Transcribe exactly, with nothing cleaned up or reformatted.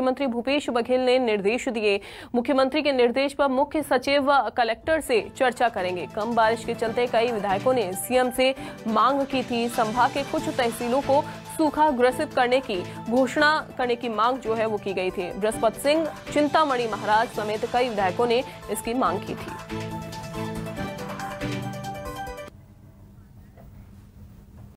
मुख्यमंत्री भूपेश बघेल ने निर्देश दिए। मुख्यमंत्री के निर्देश पर मुख्य सचिव व कलेक्टर से चर्चा करेंगे। कम बारिश के चलते कई विधायकों ने सीएम से मांग की थी। संभाग के कुछ तहसीलों को सूखा ग्रसित करने की घोषणा करने की मांग जो है वो की गई थी। बृजपत सिंह चिंतामणि महाराज समेत कई विधायकों ने इसकी मांग की थी।